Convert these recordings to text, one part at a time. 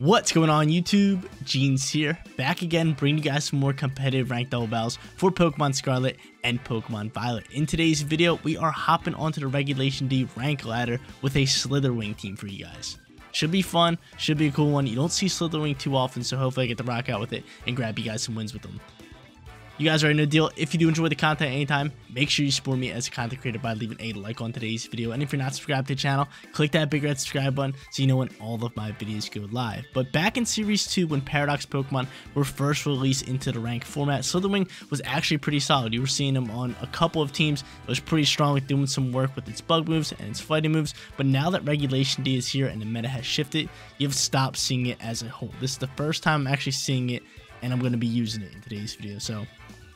What's going on YouTube? Jeans here, back again, bringing you guys some more competitive ranked double battles for Pokemon Scarlet and Pokemon Violet. In today's video, we are hopping onto the Regulation D rank ladder with a Slither Wing team for you guys. Should be fun, should be a cool one. You don't see Slither Wing too often, so hopefully I get to rock out with it and grab you guys some wins with them. You guys already know the deal. If you do enjoy the content anytime, make sure you support me as a content creator by leaving a like on today's video. And if you're not subscribed to the channel, click that big red subscribe button so you know when all of my videos go live. But back in Series 2, when Paradox Pokemon were first released into the rank format, Slither Wing was actually pretty solid. You were seeing them on a couple of teams. It was pretty strong with doing some work with its bug moves and its fighting moves. But now that Regulation D is here and the meta has shifted, you've stopped seeing it as a whole. This is the first time I'm actually seeing it, and I'm going to be using it in today's video. So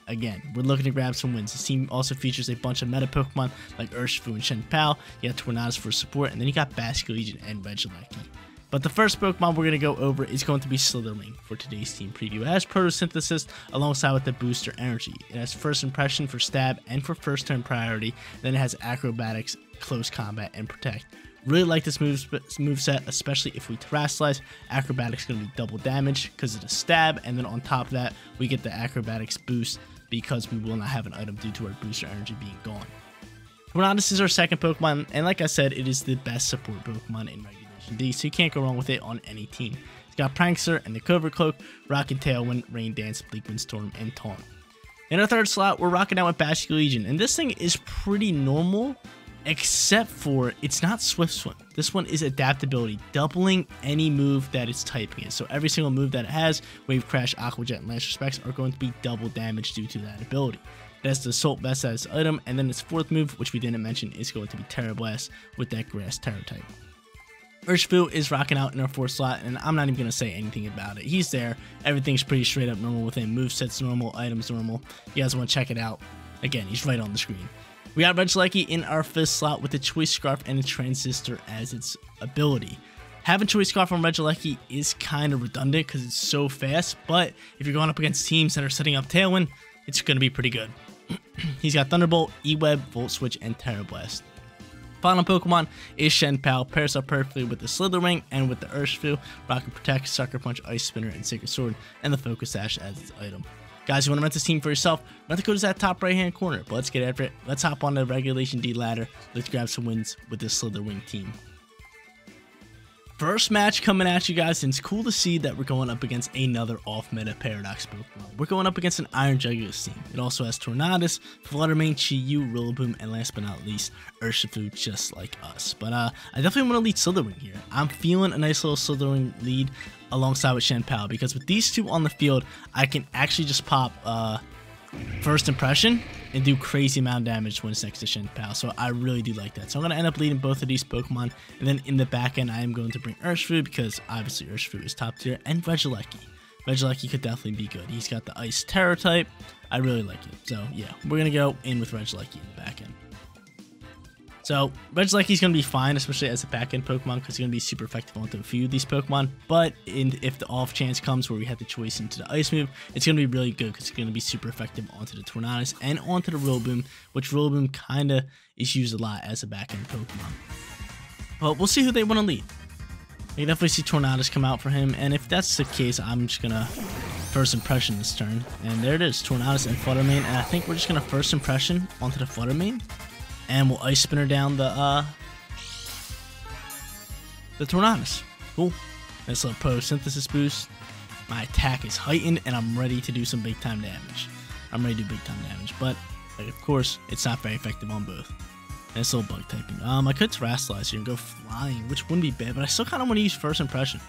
again, we're looking to grab some wins. This team also features a bunch of meta Pokemon like Urshifu and Chien-Pao. You got Tornadus for support, and then you got Basculegion and Regieleki. But the first Pokemon we're going to go over is going to be Slither Wing for today's team preview. It has Photosynthesis alongside with the Booster Energy. It has First Impression for stab and for first turn priority. Then it has Acrobatics, Close Combat, and Protect. Really like this move set, especially if we Terastallize. Acrobatics going to be double damage because of the stab, and then on top of that, we get the Acrobatics boost because we will not have an item due to our Booster Energy being gone. Tornadus is our second Pokemon, and like I said, it is the best support Pokemon in Regulation D, so you can't go wrong with it on any team. It's got Prankster and the Covert Cloak, Rocket Tailwind, Rain Dance, Bleak Windstorm, and Taunt. In our third slot, we're rocking out with Basculegion, and this thing is pretty normal, except for it's not Swift Swim. This one is adaptability, doubling any move that it's typing in. So every single move that it has, Wave Crash, Aqua Jet, and Last Respects are going to be double damage due to that ability. It has the Assault Vest as its item, and then its fourth move, which we didn't mention, is going to be Terra Blast with that Grass Terra type. Urshifu is rocking out in our fourth slot, and I'm not even going to say anything about it. He's there. Everything's pretty straight up normal with him. Moveset's normal, items normal. You guys want to check it out? Again, he's right on the screen. We got Regieleki in our fifth slot with the Choice Scarf and a Transistor as its ability. Having Choice Scarf on Regieleki is kind of redundant because it's so fast, but if you're going up against teams that are setting up Tailwind, it's going to be pretty good. He's got Thunderbolt, E-Web, Volt Switch, and Terra Blast. Final Pokemon is Chien-Pao, pairs up perfectly with the Slither Wing and with the Urshifu, Rocket Protect, Sucker Punch, Ice Spinner, and Sacred Sword, and the Focus Sash as its item. Guys, you want to rent this team for yourself? Rent the code is that top right-hand corner. But let's get after it. Let's hop on the Regulation D ladder. Let's grab some wins with this Slither Wing team. First match coming at you guys, and it's cool to see that we're going up against another off-meta Paradox Pokemon. We're going up against an Iron Juggles team. It also has Tornadus, Flutter Mane, Chiyu, Rillaboom, and last but not least, Urshifu, just like us. But I definitely want to lead Slither Wing here. I'm feeling a nice little Slither Wing lead alongside with Chien-Pao, because with these two on the field, I can actually just pop First Impression and do crazy amount of damage when it's next to Chien-Pao, so I really do like that. So I'm going to end up leading both of these Pokemon, and then in the back end I am going to bring Urshifu, because obviously Urshifu is top tier, and Regieleki. Regieleki could definitely be good. He's got the Ice Terror type. I really like it. So yeah, we're going to go in with Regieleki in the back end. So Regieleki's going to be fine, especially as a back end Pokemon, because he's going to be super effective on a few of these Pokemon. But if the off chance comes where we have the choice into the Ice move, it's going to be really good because it's going to be super effective onto the Tornadus and onto the Rillaboom, which Rillaboom kind of is used a lot as a back end Pokemon. But we'll see who they want to lead. I can definitely see Tornadus come out for him, and if that's the case, I'm just going to First Impression this turn. And there it is, Tornadus and Flutter Mane, and I think we're just going to First Impression onto the Flutter Mane. And we'll Ice Spinner down the Tornadus. Cool. Nice little Photosynthesis boost. My attack is heightened, and I'm ready to do some big time damage. But of course, it's not very effective on both. Nice little bug typing. I could Terastallize here and go flying, which wouldn't be bad, but I still kind of want to use First Impression.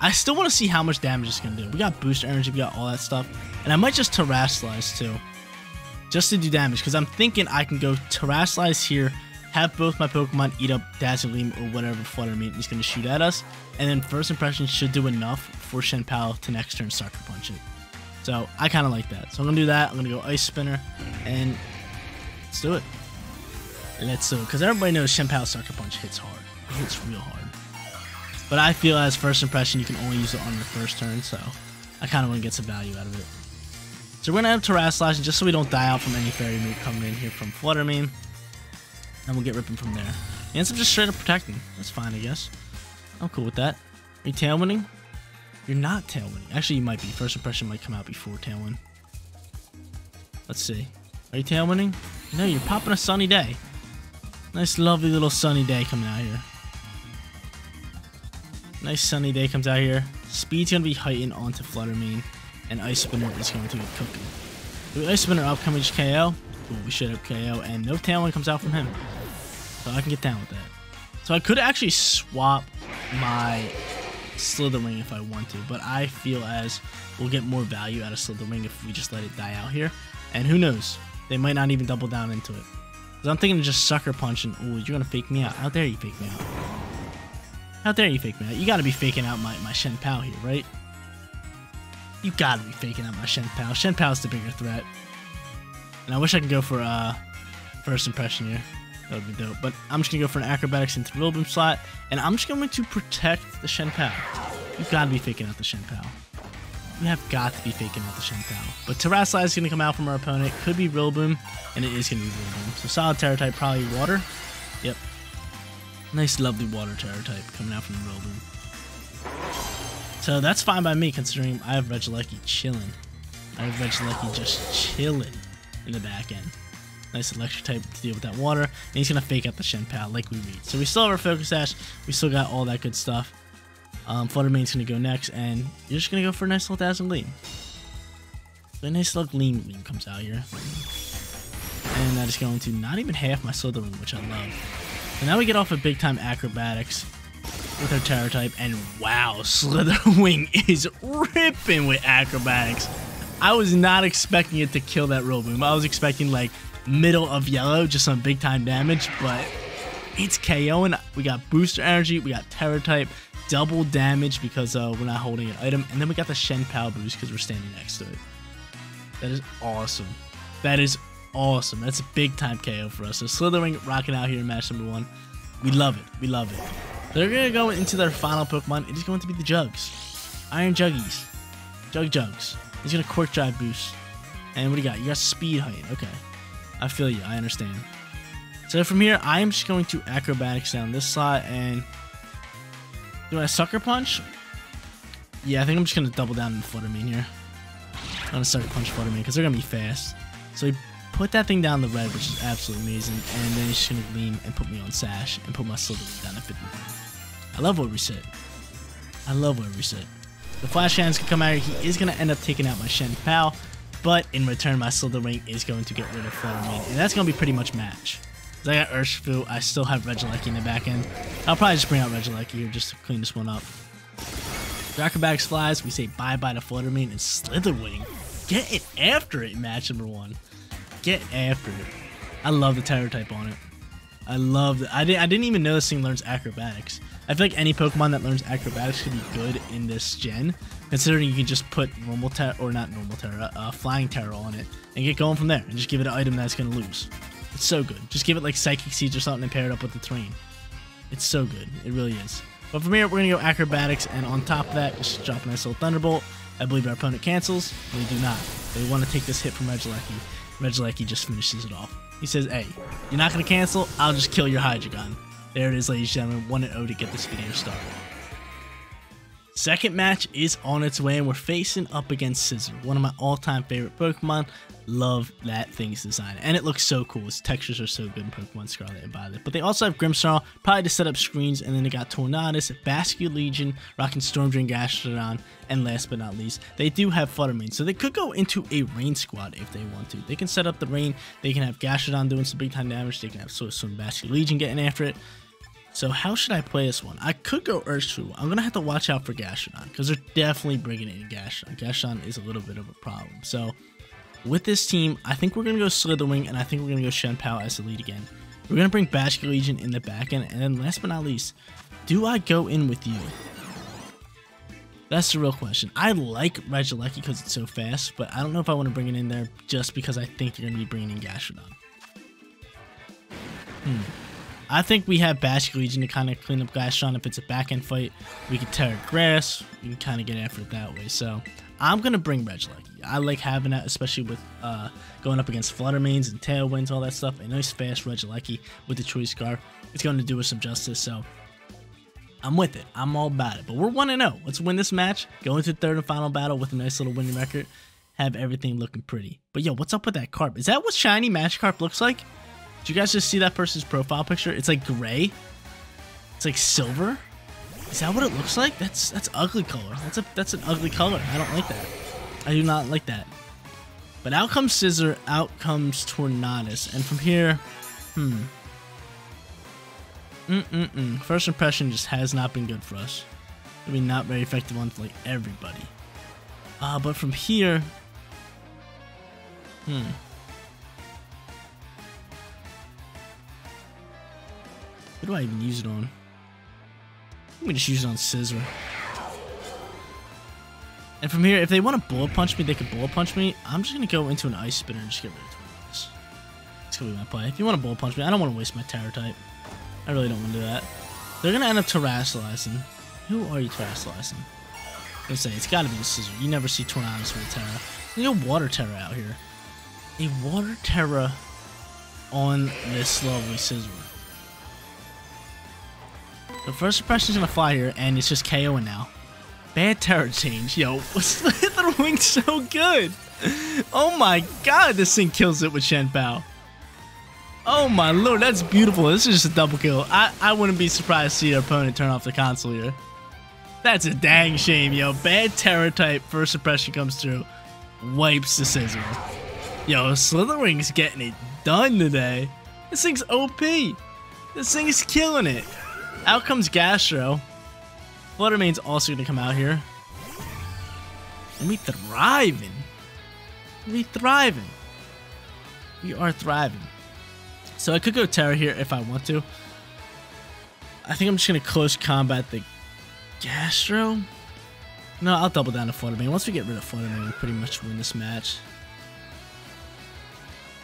I still want to see how much damage it's going to do. We got Booster Energy, we got all that stuff, and I might just Terastallize too, just to do damage, because I'm thinking I can go Terastallize here, have both my Pokemon eat up Dazzling Gleam or whatever Flutter Mane is going to shoot at us, and then First Impression should do enough for Chien-Pao to next turn Sucker Punch it. So I kind of like that. So I'm going to do that. I'm going to go Ice Spinner, and let's do it. Let's do it, because everybody knows Chien-Pao's Sucker Punch hits hard. It hits real hard. But I feel as First Impression, you can only use it on your first turn, so I kind of want to get some value out of it. So we're going to have Terastallize, and just so we don't die out from any fairy move coming in here from Flutter Mane. And we'll get ripping from there. He ends up just straight up protecting. That's fine, I guess. I'm cool with that. Are you tailwinding? You're not Tailwind. Actually, you might be. First Impression might come out before Tailwind. Let's see. Are you Tailwinding? No, you're popping a sunny day. Nice, lovely little sunny day coming out here. Nice sunny day comes out here. Speed's going to be heightened onto Flutter Mane, and Ice Spinner is going to be cooking. So Ice Spinner up, can we just KO? Ooh, we should have KO, and no Tailwind comes out from him. So I can get down with that. So I could actually swap my Slither Wing if I want to, but I feel as we'll get more value out of Slither Wing if we just let it die out here. And who knows? They might not even double down into it. Because I'm thinking of just Sucker Punch and, ooh, you're going to fake me out. How dare you fake me out? How dare you fake me out? You got to be faking out my Chien-Pao here, right? You got to be faking out my Chien-Pao. Chien-Pao's the bigger threat. And I wish I could go for First Impression here. That would be dope. But I'm just going to go for an Acrobatics into the Rillaboom slot. And I'm just going to protect the Chien-Pao. You've got to be faking out the Chien-Pao. You have got to be faking out the Chien-Pao. But Terastallize is going to come out from our opponent. Could be Rillaboom. And it is going to be Rillaboom. So solid Terra type, probably Water. Yep. Nice, lovely Water Terra type coming out from the Rillaboom. So that's fine by me, considering I have Regieleki chilling. I have Regieleki just chilling in the back end. Nice electric type to deal with that water. And he's going to fake out the Chien-Pao like we read. So we still have our Focus Sash. We still got all that good stuff. Flutter Mane's going to go next. And you're just going to go for a nice little Dazzling Gleam. So a nice little Gleam comes out here. And that is going to not even half my Slither Wing, which I love. And now we get off a big time Acrobatics with our Terror type. And wow, Slither Wing is ripping with Acrobatics. I was not expecting it to kill that Rillaboom. I was expecting like middle of yellow, just some big time damage, but it's KOing. We got Booster Energy, we got Terra type, double damage because we're not holding an item, and then we got the Chien-Pao boost because we're standing next to it. That is awesome. That is awesome. That's a big time KO for us. So Slither Wing rocking out here in match number one. We love it. We love it. They're gonna go into their final Pokemon. It is going to be the Jugs, Iron Juggies, Jugs. He's gonna Quirk Drive boost, and what do you got? You got Speed Height. Okay. I feel you. I understand. So from here, I am just going to Acrobatics down this slot, and do I Sucker Punch? Yeah, I think I'm just going to double down on Flutter Mane here. I'm going to Sucker Punch Flutter Mane because they're going to be fast. So he put that thing down the red, which is absolutely amazing, and then he's just going to Gleam and put me on Sash and put my Slither down at 59. I love what we said. I love what we said. The Flash Hands can come out here. He is going to end up taking out my Chien-Pao. But in return, my Slither Wing is going to get rid of Flutter Mane, and that's going to be pretty much match. Because I got Urshifu, I still have Regieleki in the back end. I'll probably just bring out Regieleki here just to clean this one up. Acrobatics flies, we say bye-bye to Flutter Mane, and Slither Wing, get it after it, match number one. Get after it. I love the Terror type on it. I love the, I didn't even know this thing learns Acrobatics. I feel like any Pokemon that learns Acrobatics could be good in this gen, considering you can just put normal Terra, or not normal Terra, Flying Terra on it, and get going from there, and just give it an item that's going to lose. It's so good. Just give it like Psychic Seeds or something and pair it up with the terrain. It's so good. It really is. But from here, we're going to go Acrobatics, and on top of that, just drop a nice little Thunderbolt. I believe our opponent cancels. They do not. They want to take this hit from Regieleki. Regieleki just finishes it off. He says, hey, you're not going to cancel? I'll just kill your Hydreigon. There it is, ladies and gentlemen, 1-0 to get this video started. Second match is on its way, and we're facing up against Scizor, one of my all-time favorite Pokemon. Love that thing's design, and it looks so cool. Its textures are so good in Pokemon Scarlet and Violet. But they also have Grimmsnarl, probably to set up screens, and then they got Tornadus, Basculegion, rocking Storm Drain, Gastrodon, and last but not least, they do have Flutter Mane, so they could go into a Rain squad if they want to. They can set up the Rain, they can have Gastrodon doing some big-time damage, they can have some Basculegion getting after it. So how should I play this one? I could go Urshifu. I'm going to have to watch out for Gastrodon because they're definitely bringing in Gastrodon. Gastrodon is a little bit of a problem. So with this team, I think we're going to go Slither Wing, and I think we're going to go Chien-Pao as the lead again. We're going to bring Basculegion in the back end. And then last but not least, do I go in with you? That's the real question. I like Regieleki because it's so fast, but I don't know if I want to bring it in there just because I think they're going to be bringing in Gastrodon. I think we have Basculegion to kind of clean up Gastrodon. If it's a back-end fight, we can tear grass. We can kind of get after it that way. So I'm going to bring Regieleki. I like having that, especially with going up against Flutter Manes and Tailwinds, all that stuff. A nice fast Regieleki with the Choice Scarf. It's going to do us some justice. So I'm with it. I'm all about it. But we're 1-0. Let's win this match. Go into the third and final battle with a nice little winning record. Have everything looking pretty. But yo, what's up with that Carp? Is that what shiny Magikarp looks like? Did you guys just see that person's profile picture? It's like gray. It's like silver. Is that what it looks like? That's ugly color. That's an ugly color. I don't like that. I do not like that. But out comes Scizor, out comes Tornadus, and from here, First Impression just has not been good for us. I mean, not very effective on like everybody. But from here, what do I even use it on? Let me just use it on Scizor. And from here, if they want to bullet punch me, they can bullet punch me. I'm just going to go into an Ice Spinner and just get rid of Tornadus. That's going to be my play. If you want to bullet punch me, I don't want to waste my Terror type. I really don't want to do that. They're going to end up Terastallizing. Who are you Terastallizing? I'm going to say, it's got to be the Scizor. You never see Tornadus with a Terra. We got Water Terra out here. A Water Terra on this lovely Scizor. The First Impression's going to fly here, and it's just KOing now. Bad Terror change. Yo, Slither Wing's so good. Oh my god, this thing kills it with Chien-Pao. Oh my lord, that's beautiful. This is just a double kill. I wouldn't be surprised to see your opponent turn off the console here. That's a dang shame, yo. Bad Terror type, First Impression comes through. Wipes the Scizor. Yo, Slither Wing's getting it done today. This thing's OP. This thing is killing it. Out comes Gastro. Flutter Mane's also going to come out here. And we thriving. We are thriving. So I could go Terra here if I want to. I think I'm just going to close combat the Gastro. No, I'll double down to Flutter Mane. Once we get rid of Flutter Mane, we pretty much win this match.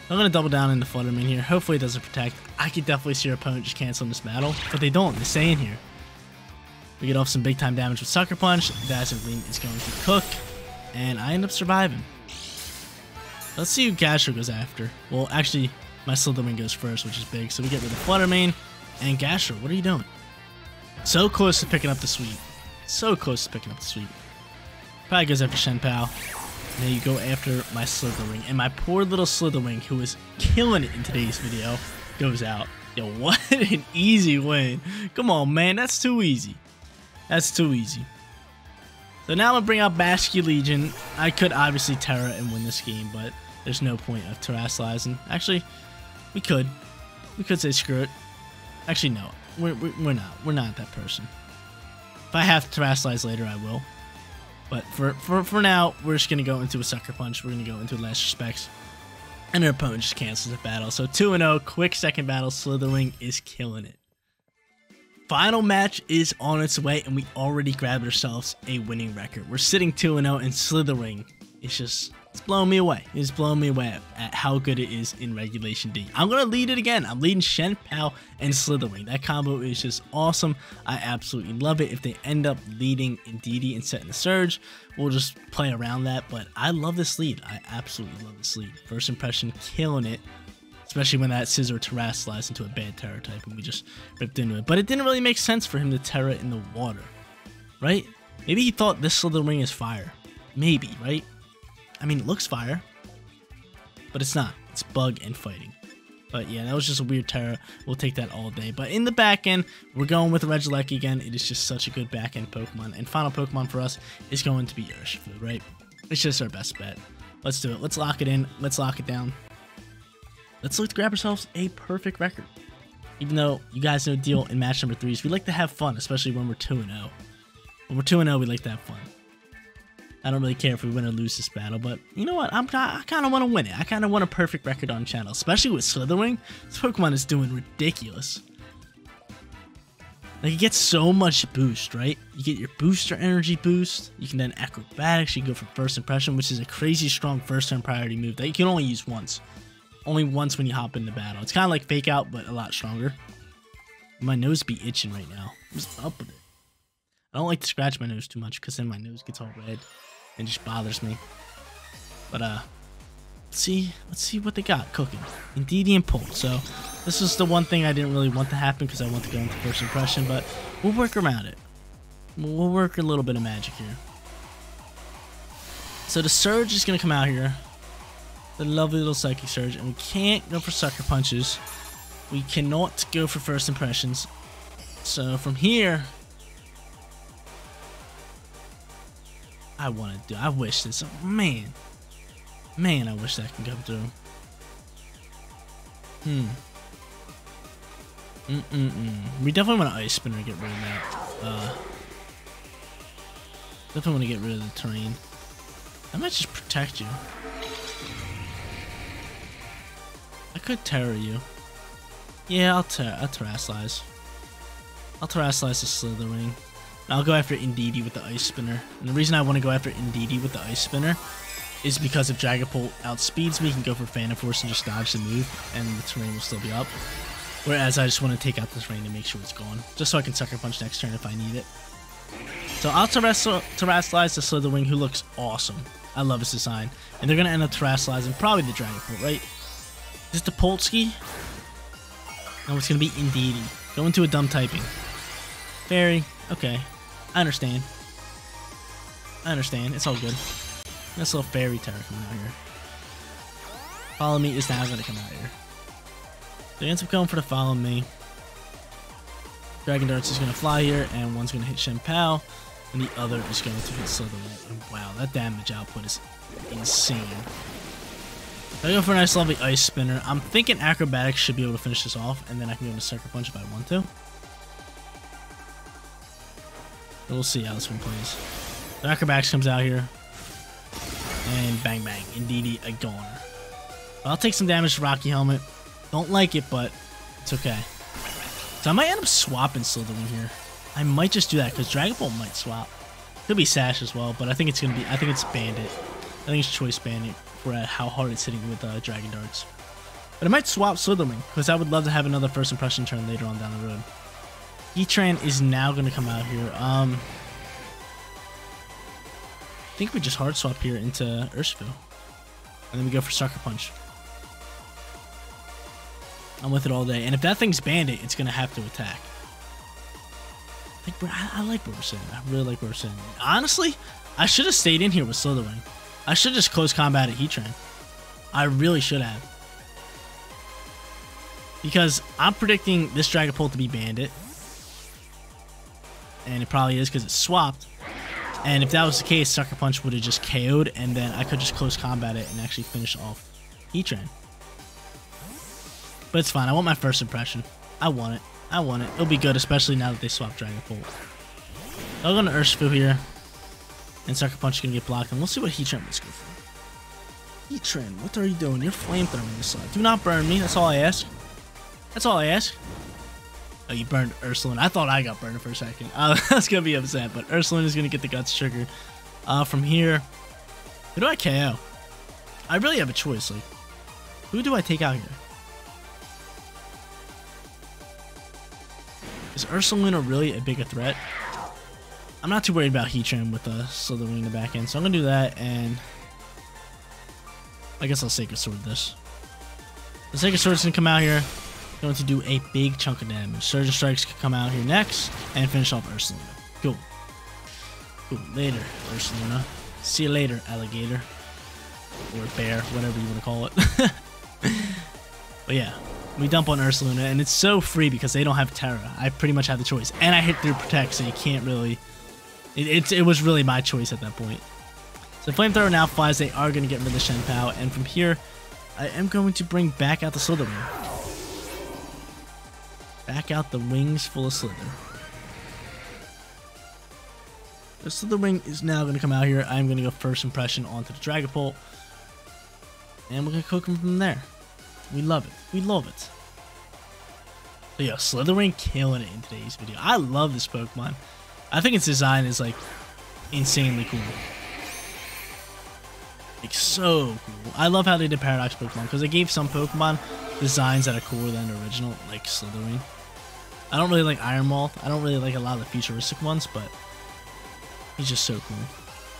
I'm going to double down into Flutter Mane here. Hopefully it doesn't protect. I could definitely see your opponent just canceling this battle. But they don't. They're staying here. We get off some big time damage with Sucker Punch. Dazzling is going to cook. And I end up surviving. Let's see who Gastro goes after. Well, actually, my Slither Wing goes first, which is big. So we get rid of Flutter Mane. And Gastro, what are you doing? So close to picking up the sweep. So close to picking up the sweep. Probably goes after Chien-Pao. Now you go after my Slither Wing. And my poor little Slither Wing, who is killing it in today's video, goes out. Yo, what an easy win. Come on, man. That's too easy. That's too easy. So now I'm going to bring out Basculegion. I could obviously Terra and win this game, but there's no point of Terastallizing. Actually, we could. We could say screw it. Actually, no. We're not. We're not that person. If I have to Terastallize later, I will. But for now, we're just going to go into a Sucker Punch. We're going to go into Last Respects. And our opponent just cancels the battle. So 2-0, quick second battle. Slither Wing is killing it. Final match is on its way, and we already grabbed ourselves a winning record. We're sitting 2-0, and Slither Wing is just, it's blowing me away. It's blowing me away at how good it is in Regulation D. I'm going to lead it again. I'm leading Chien-Pao and Slither Wing. That combo is just awesome. I absolutely love it. If they end up leading Indeedee and setting the surge, we'll just play around that, but I love this lead. I absolutely love this lead. First Impression killing it. Especially when that Scizor Terastallize into a bad Terra type and we just ripped into it. But it didn't really make sense for him to Terra in the water, right? Maybe he thought this Slither Wing is fire. Maybe, right? I mean, it looks fire, but it's not. It's bug and fighting. But yeah, that was just a weird Terra. We'll take that all day. But in the back end, we're going with Regieleki again. It is just such a good back end Pokemon. And final Pokemon for us is going to be Urshifu, right? It's just our best bet. Let's do it. Let's lock it in. Let's lock it down. Let's look to grab ourselves a perfect record. Even though you guys know deal in match number 3s, we like to have fun, especially when we're 2-0. When we're 2-0, we like to have fun. I don't really care if we win or lose this battle, but you know what? I kind of want to win it. I kind of want a perfect record on channel, especially with Slither Wing. This Pokemon is doing ridiculous. Like, it gets so much boost, right? You get your Booster Energy boost. You can then Acrobatics. You can go for First Impression, which is a crazy strong first-turn priority move that you can only use once. Only once when you hop into battle. It's kind of like Fake Out, but a lot stronger. My nose be itching right now. What's up with it? I don't like to scratch my nose too much because then my nose gets all red and just bothers me. But Let's see what they got cooking. Indeedee and Pult. So this is the one thing I didn't really want to happen because I want to go into First Impression, but we'll work around it. We'll work a little bit of magic here. So the Surge is going to come out here. The lovely little Psychic Surge. And we can't go for Sucker Punches. We cannot go for First Impressions. So from here... I wish this... Man. Man, I wish that can come through. We definitely want an Ice Spinner to get rid of that. Definitely want to get rid of the terrain. I might just protect you. I could terror you. Yeah, I'll Terastallize. I'll Terastallize the Slither Wing. And I'll go after Indeedee with the Ice Spinner. And the reason I want to go after Indeedee with the Ice Spinner is because if Dragapult outspeeds me, he can go for Phantom Force and just dodge the move, and the terrain will still be up. Whereas I just want to take out this rain to make sure it's gone, just so I can Sucker Punch next turn if I need it. So I'll Terastallize the Slither Wing, who looks awesome. I love his design. And they're going to end up Terastallizing probably the Dragapult, right? Is it the Poltski? No, it's going to be Indeedee. Go into a dumb typing. Fairy. Okay. I understand. I understand. It's all good. Nice little Fairy Terror coming out here. Follow Me is now going to come out here. They end up going for the Follow Me. Dragon Darts is going to fly here, and one's going to hit Chien-Pao, and the other is going to hit Slither Wing. Wow, that damage output is insane. If I go for a nice lovely Ice Spinner, I'm thinking Acrobatics should be able to finish this off, and then I can go into Sucker Punch if I want to. We'll see how this one plays. The Acrobatics comes out here, and bang bang, Indeedee a goner. I'll take some damage to Rocky Helmet. Don't like it, but it's okay. So I might end up swapping Slither Wing here. I might just do that because Dragapult might swap. Could be Sash as well, but I think it's gonna be. I think it's Bandit. I think it's Choice Bandit for how hard it's hitting with Dragon Darts. But I might swap Slither Wing because I would love to have another First Impression turn later on down the road. Heatran is now gonna come out here. I think we just hard swap here into Urshifu, and then we go for Sucker Punch. I'm with it all day, and if that thing's Bandit, it's gonna have to attack. I like what we're saying. I really like what we're saying. Honestly, I should have stayed in here with Slither Wing. I should just close combat at Heatran. I really should have, because I'm predicting this Dragapult to be Bandit, and it probably is because it's swapped. And if that was the case, Sucker Punch would have just KO'd, and then I could just close combat it and actually finish off Heatran. But it's fine. I want my First Impression. I want it. I want it. It'll be good, especially now that they swapped Dragapult. I'll go into Urshifu here. And Sucker Punch is going to get blocked. And we'll see what Heatran wants to go for. Heatran, what are you doing? You're flamethrowing this slide. Do not burn me. That's all I ask. That's all I ask. Oh, you burned Ursuline. I thought I got burned for a second. That's going to be upset. But Ursuline is going to get the Guts Trigger. From here, who do I KO? I really have a choice. Like, who do I take out here? Is Ursaluna really a bigger threat? I'm not too worried about Heatran with the Slither Wing in the back end, so I'm going to do that, and I guess I'll Sacred Sword this. The Sacred Sword's going to come out here, going to do a big chunk of damage. Surge Strikes could come out here next, and finish off Ursaluna. Cool. Cool. Later, Ursaluna. See you later, alligator. Or bear, whatever you want to call it. But yeah. We dump on Ursaluna, and it's so free because they don't have Terra. I pretty much have the choice. And I hit through Protect, so you can't really... It was really my choice at that point. So Flamethrower now flies. They are going to get rid of the Chien-Pao, and from here, I am going to bring back out the Slither Wing. Back out the wings full of Slither. The Slither Wing is now going to come out here. I'm going to go First Impression onto the Dragapult, and we're going to cook him from there. We love it. We love it. So yeah, Slither Wing killing it in today's video. I love this Pokemon. I think its design is like insanely cool. Like so cool. I love how they did Paradox Pokemon because they gave some Pokemon designs that are cooler than the original, like Slither Wing. I don't really like Iron Maul. I don't really like a lot of the futuristic ones, but he's just so cool.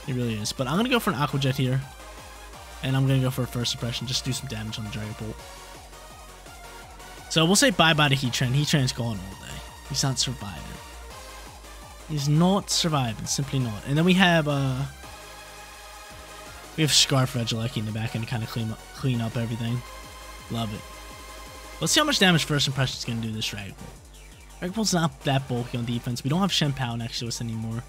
He really is. But I'm going to go for an Aqua Jet here. And I'm going to go for a First Impression, just do some damage on the Dragapult. So we'll say bye-bye to Heatran. Heatran's gone all day. He's not surviving. He's not surviving, simply not. And then we have Scarf Regieleki in the back end to kind of clean up everything. Love it. Let's see how much damage First Impression is going to do to this Dragapult. Dragapult's not that bulky on defense. We don't have Chien-Pao next to us anymore.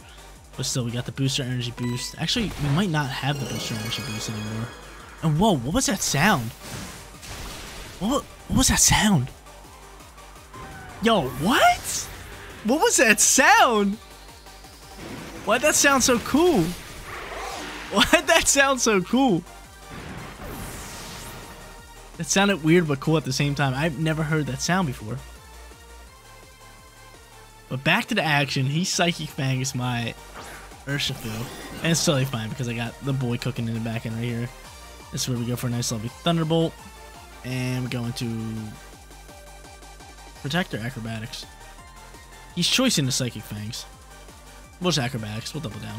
But still, we got the Booster Energy boost. Actually, we might not have the Booster Energy boost anymore. And whoa, what was that sound? What was that sound? Yo, what? What was that sound? Why'd that sound so cool? Why'd that sound so cool? That sounded weird but cool at the same time. I've never heard that sound before. But back to the action. He Psychic Fangs my Urshifu. And it's totally fine because I got the boy cooking in the back end right here. This is where we go for a nice lovely Thunderbolt. And we're going to protect our Acrobatics. He's choicing the Psychic Fangs. We'll just Acrobatics. We'll double down.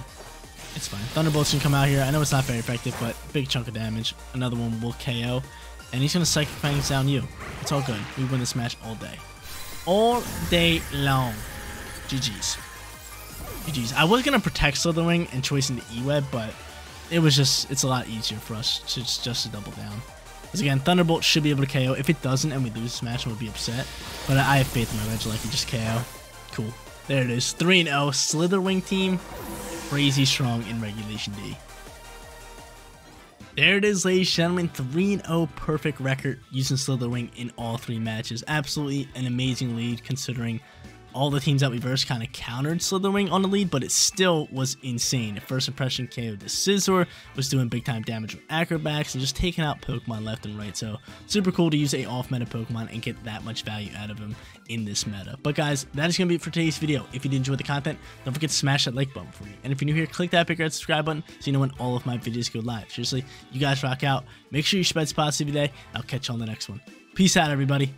It's fine. Thunderbolts can come out here. I know it's not very effective, but big chunk of damage. Another one will KO. And he's going to Psychic Fangs down you. It's all good. We win this match all day. All day long. GG's. GG's. I was going to protect Slither Wing and choice into E-Web, but it was just, it's a lot easier for us to just to double down. Because again, Thunderbolt should be able to KO. If it doesn't and we lose this match, we'll be upset. But I have faith in my Regieleki, just KO. Cool. There it is. 3-0. Slither Wing team. Crazy strong in Regulation D. There it is, ladies and gentlemen, 3-0 perfect record using Slither Wing in all three matches. Absolutely an amazing lead considering all the teams that we versed kind of countered Slither Wing on the lead, but it still was insane. First Impression KO'd the Scizor, was doing big time damage with Acrobatics and just taking out Pokemon left and right. So super cool to use a off meta Pokemon and get that much value out of him in this meta. But guys, that is going to be it for today's video. If you did enjoy the content, don't forget to smash that like button for me. And if you're new here, click that big red subscribe button so you know when all of my videos go live. Seriously, you guys rock out. Make sure you spread positivity today. I'll catch you on the next one. Peace out, everybody.